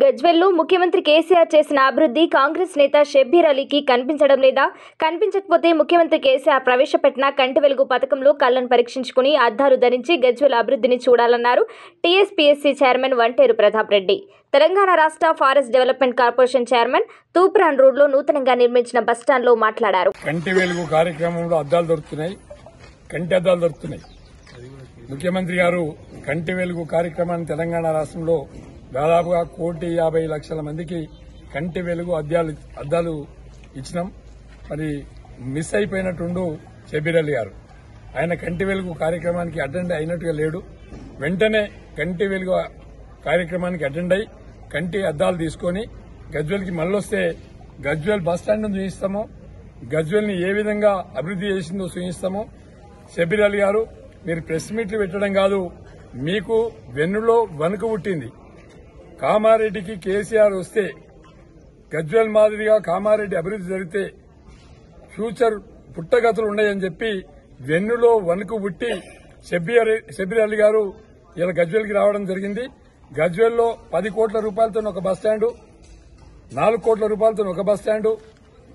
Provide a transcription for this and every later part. గజ్వేల్లో ముఖ్యమంత్రి కేసీఆర్ చేసిన అభివృద్ధి కాంగ్రెస్ నేత షబ్బీర్ అలీకి కనిపించడం లేదా? కనిపించకపోతే ముఖ్యమంత్రి కేసీఆర్ ప్రవేశపెట్టిన కంటి వెలుగు పథకంలో కళ్ళను పరీక్షించుకుని అద్దాలు ధరించి గజ్వేల్ అభివృద్ధిని చూడాలన్నారు టీఎస్పీఎస్సీ చైర్మన్ వంటేరు ప్రతాపరెడ్డి. తెలంగాణ రాష్ట్ర forest development corporation chairman Toopran రోడ్లో నూతనంగా నిర్మించిన బస్టాండ్లో మాట్లాడారు. కంటి వెలుగు కార్యక్రమంలో అద్దాలు దొరుకుతున్నాయి, కంటి అద్దాలు దొరుకుతున్నాయి. ముఖ్యమంత్రి గారు కంటి వెలుగు కార్యక్రమాన్ని తెలంగాణ రాష్ట్రంలో దాదాపుగా 1,50,00,000 మందికి కంటి వెలుగు అద్దాలు ఇచ్చినాం. మరి మిస్ అయిపోయినట్టుండు షబ్బీర్ అలీ గారు. ఆయన కంటి వెలుగు కార్యక్రమానికి అటెండ్ అయినట్టుగా లేడు. వెంటనే కంటి వెలుగు కార్యక్రమానికి అటెండ్ అయి కంటి అద్దాలు తీసుకుని గజ్వేల్కి మళ్ళొస్తే గజ్వేల్ బస్టాండ్ను చూపిస్తాము, గజ్వేల్ని ఏ విధంగా అభివృద్ది చేసిందో చూపిస్తాము. షబ్బీర్ అలీ గారు, మీరు ప్రెస్ మీట్లు పెట్టడం కాదు, మీకు వెన్నులో వణుకు పుట్టింది. కామారెడ్డికి కేసీఆర్ వస్తే, గజ్వేల్ మాదిరిగా కామారెడ్డి అభివృద్ది జరిగితే ఫ్యూచర్ పుట్టగతులు ఉన్నాయని చెప్పి వెన్నులో వణుకు పుట్టి షబ్బీర్ అలీ గారు ఇలా గజ్వేల్కి రావడం జరిగింది. గజ్వేల్లో 10 కోట్ల రూపాయలతో ఒక బస్టాండు, 4 కోట్ల రూపాయలతో ఒక బస్టాండు,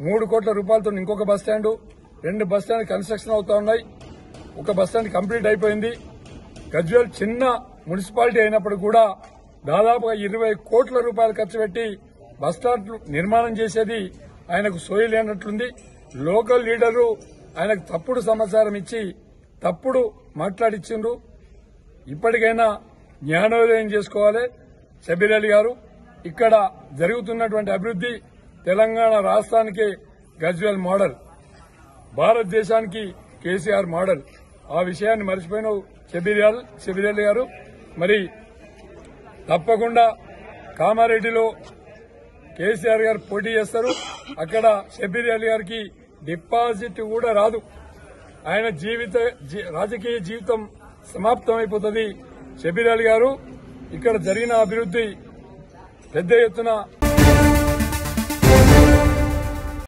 3 కోట్ల రూపాయలతో ఇంకొక బస్టాండు, 2 బస్టాండ్ కన్స్ట్రక్షన్ అవుతా ఉన్నాయి. ఒక బస్టాండ్ కంప్లీట్ అయిపోయింది. గజ్వేల్ చిన్న మున్సిపాలిటీ అయినప్పుడు కూడా దాదాపుగా 20 కోట్ల రూపాయలు ఖర్చు పెట్టి బస్టాండ్ నిర్మాణం చేసేది ఆయనకు సోయి లేనట్లుంది. లోకల్ లీడరు ఆయనకు తప్పుడు సమాచారం ఇచ్చి తప్పుడు మాట్లాడిచ్చిండ్రు. ఇప్పటికైనా జ్ఞానోదయం చేసుకోవాలి షబ్బీర్ అలీ గారు. ఇక్కడ జరుగుతున్నటువంటి అభివృద్ది తెలంగాణ రాష్ట్రానికి గజ్వేల్ మోడల్, భారతదేశానికి కేసీఆర్ మోడల్. ఆ విషయాన్ని మర్చిపోయిన షబ్బీర్ అలీ గారు, మరి తప్పకుండా కామారెడ్డిలో కేసీఆర్ గారు పోటీ చేస్తారు. అక్కడ షబ్బీర్ అలీ గారికి డిపాజిట్ కూడా రాదు. ఆయన రాజకీయ జీవితం సమాప్తమైపోతుంది. షబ్బీర్ అలీ గారు, ఇక్కడ జరిగిన అభివృద్ది పెద్ద ఎత్తున